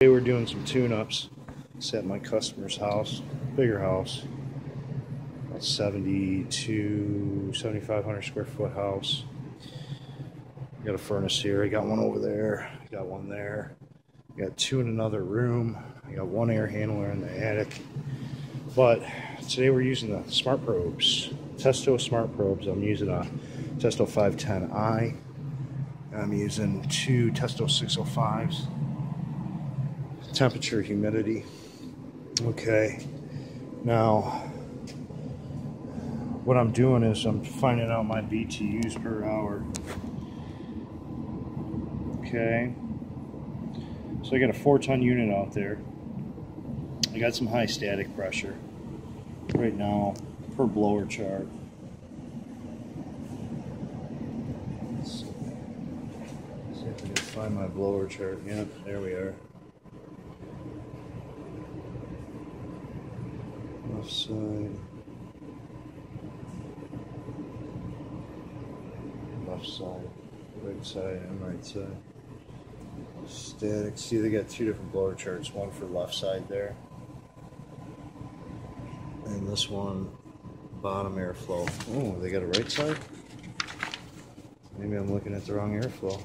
Today we're doing some tune-ups. It's at my customer's house, bigger house, about 7,500 square foot house. I got a furnace here, I got one over there, I got one there, I got two in another room, I got one air handler in the attic. But today we're using the smart probes, Testo smart probes. I'm using a Testo 510i, I'm using two Testo 605s. Temperature, humidity. Okay, now what I'm doing is I'm finding out my BTUs per hour. Okay, so I got a 4-ton unit out there. I got some high static pressure right now per blower chart. Let's see if I can find my blower chart. Yeah, there we are. Left side, left side, right side, and right side. Static. See, they got two different blower charts. One for left side there, and this one, bottom airflow. Oh, they got a right side? Maybe I'm looking at the wrong airflow.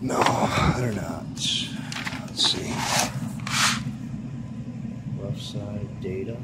No, they're not. Let's see. Left side data.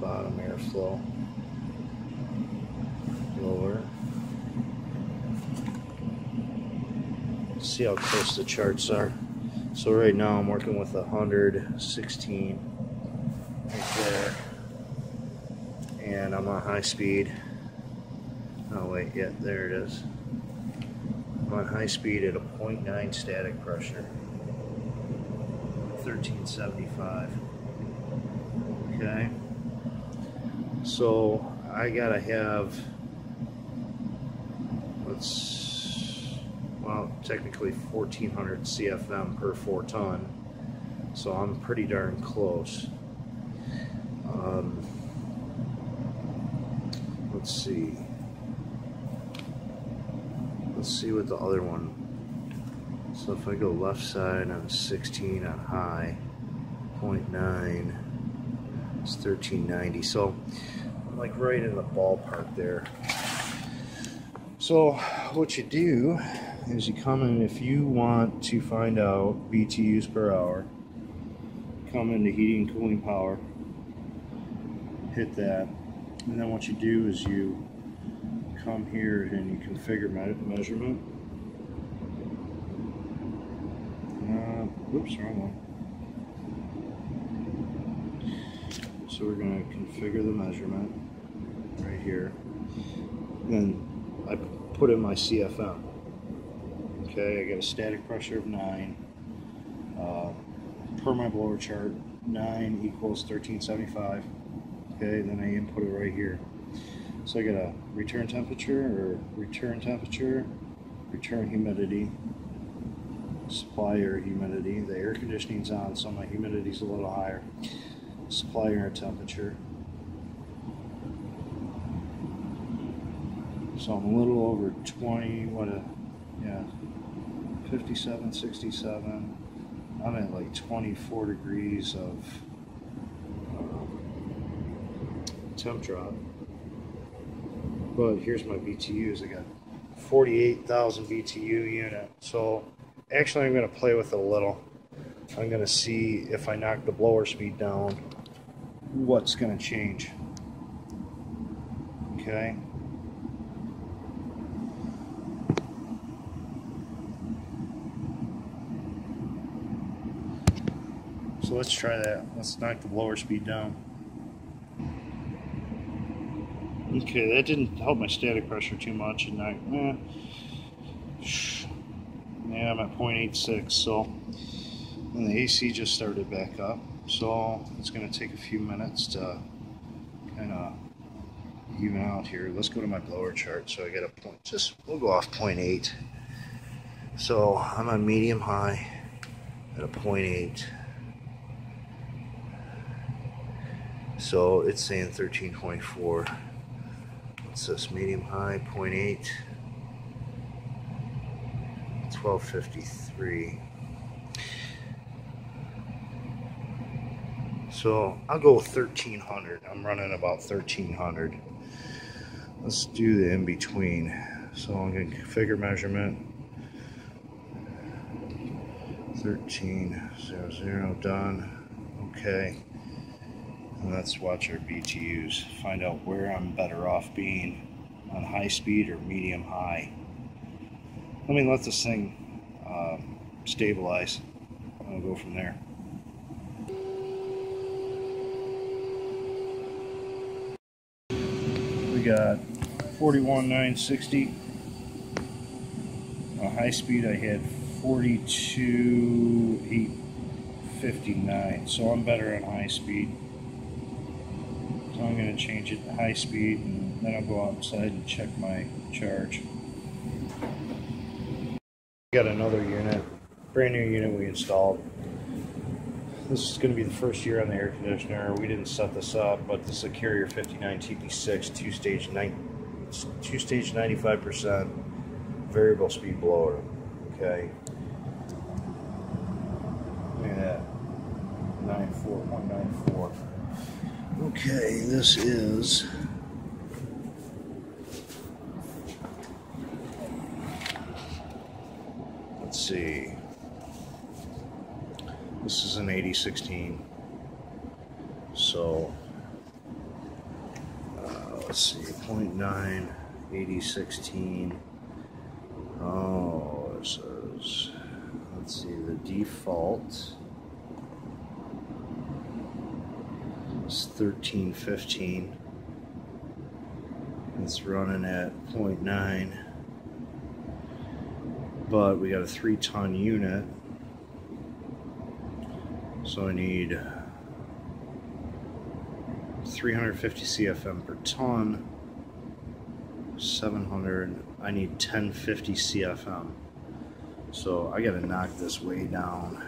Bottom airflow. Lower. Let's see how close the charts are. So right now I'm working with 116 right there. And I'm on high speed. Oh wait, yeah, there it is. I'm on high speed at a 0.9 static pressure. 1375. Okay. So I gotta have, technically 1400 CFM per 4-ton. So I'm pretty darn close. Let's see. Let's see what the other one. So if I go left side on 16 on high, 0.9, it's 1390. So I'm like right in the ballpark there. So what you do is you come in, if you want to find out BTUs per hour, come into heating and cooling power, hit that, and then what you do is you come here and you configure measurement. Oops, wrong one. So we're going to configure the measurement right here. And I put in my CFM. Okay, I got a static pressure of 9. Per my blower chart, 9 equals 1375. Okay, then I input it right here. So I got a return temperature, or return temperature, return humidity, supply air humidity. The air conditioning's on, so my humidity's a little higher. Supply air temperature. So I'm a little over 20, yeah, 57, 67. I'm at like 24 degrees of temp drop. But here's my BTUs. I got 48,000 BTU unit. So actually I'm going to play with it a little. I'm going to see if I knock the blower speed down, what's going to change. Okay. So let's try that. Let's knock the blower speed down. Okay, that didn't help my static pressure too much, and yeah, I'm at 0.86, so, and the AC just started back up, so it's going to take a few minutes to kind of even out here. Let's go to my blower chart. So I got a point, we'll go off 0.8. So I'm on medium high at a 0.8. So it's saying 1324. What's this? Medium high, 0.8. 1253. So I'll go 1300. I'm running about 1300. Let's do the in between. So I'm going to configure measurement 1300. Done. Okay. And let's watch our BTUs. Find out where I'm better off being on high speed or medium high. I mean, let this thing stabilize. I'll go from there. We got 41,960. On high speed, I had 42,859. So I'm better on high speed. So I'm going to change it to high speed, and then I'll go outside and check my charge. Got another unit, brand new unit we installed. This is going to be the first year on the air conditioner. We didn't set this up, but this is a Carrier 59 TP6 two-stage 95% variable speed blower. Okay. Look at that. 94.194. Okay, this is. Let's see, this is an 8016, so let's see, 0.9, 8016, oh, it says, let's see, the default is 1315, it's running at 0.9. But we got a 3-ton unit, so I need 350 CFM per ton, 700, I need 1050 CFM. So I gotta knock this way down.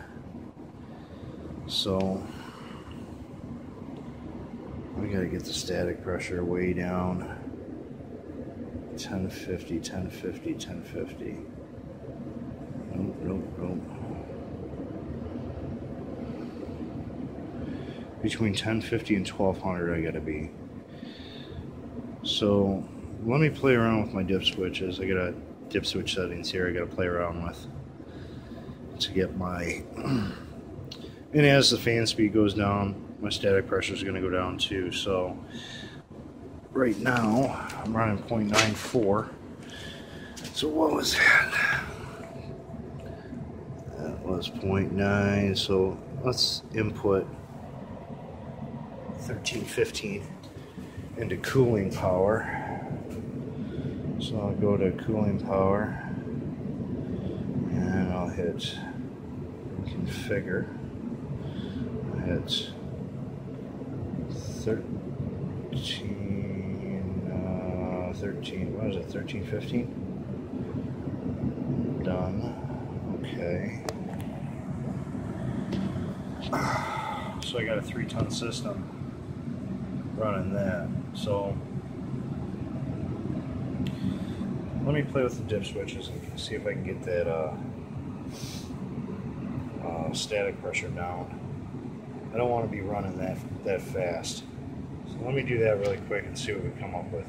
So we gotta get the static pressure way down, 1050, 1050, 1050. Nope. Between 1050 and 1200 I gotta be. So let me play around with my dip switches. I got a dip switch settings here I gotta play around with to get my and as the fan speed goes down, my static pressure is gonna go down too. So right now I'm running 0.94. So what was that? Was 0.9, so let's input 1315 into cooling power. So I'll go to cooling power and I'll hit configure. I'll hit 1315? Done. Okay. So I got a 3-ton system running that. So let me play with the dip switches and see if I can get that static pressure down. I don't want to be running that fast. So let me do that really quick and see what we come up with.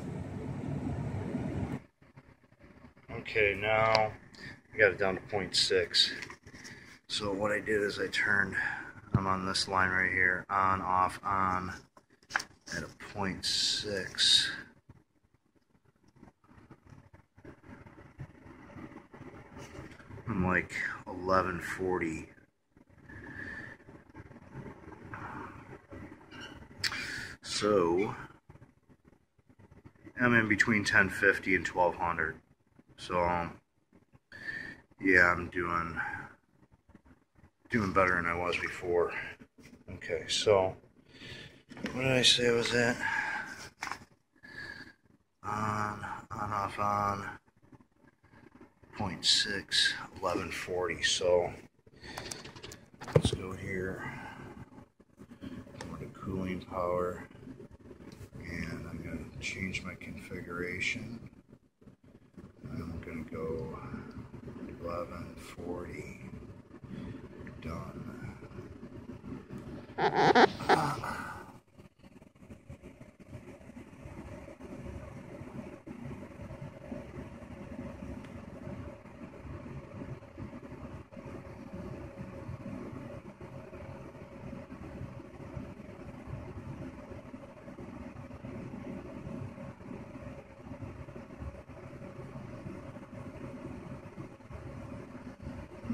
Okay, now I got it down to 0.6. So what I did is I turned. I'm on this line right here, on, off, on, at a 0.6. I'm like 1140. So I'm in between 1050 and 1200. So yeah, I'm doing better than I was before. Okay, so what did I say was that? On, off, on, 0.6, 1140. So let's go here, go to cooling power, and I'm going change my configuration. I'm going to go 1140. Done.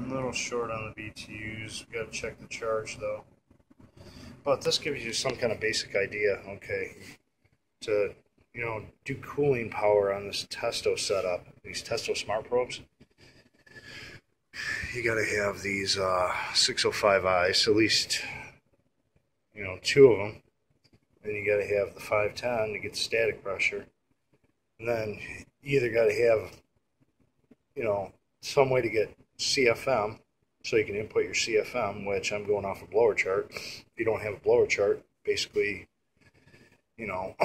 A little short on the BTUs. We've got to check the charge though. But this gives you some kind of basic idea, okay, to, you know, do cooling power on this Testo setup, these Testo smart probes. You got to have these 605is, at least, you know, 2 of them. Then you got to have the 510 to get the static pressure. And then you either got to have, you know, some way to get CFM, so you can input your CFM, which I'm going off a blower chart. If you don't have a blower chart, basically, you know,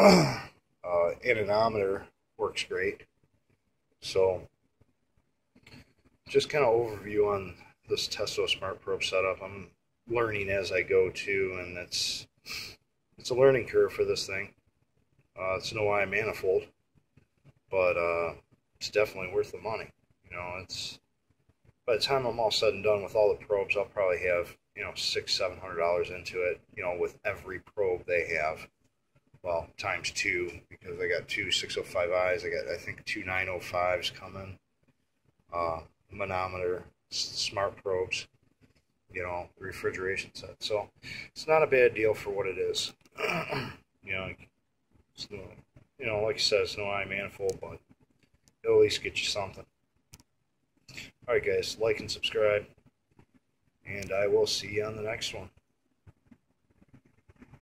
anemometer works great. So, just kind of overview on this Testo smart probe setup. I'm learning as I go too, and it's a learning curve for this thing. It's no iManifold, but it's definitely worth the money. You know, it's. By the time I'm all said and done with all the probes, I'll probably have, you know, $600–700 into it, you know, with every probe they have. Well, times 2, because I got 2 605is, I got, I think, 2 905s coming, manometer, smart probes, you know, refrigeration set. So it's not a bad deal for what it is. You know, it's no, you know, like I said, it's no iManifold, but it'll at least get you something. Alright guys, like and subscribe, and I will see you on the next one.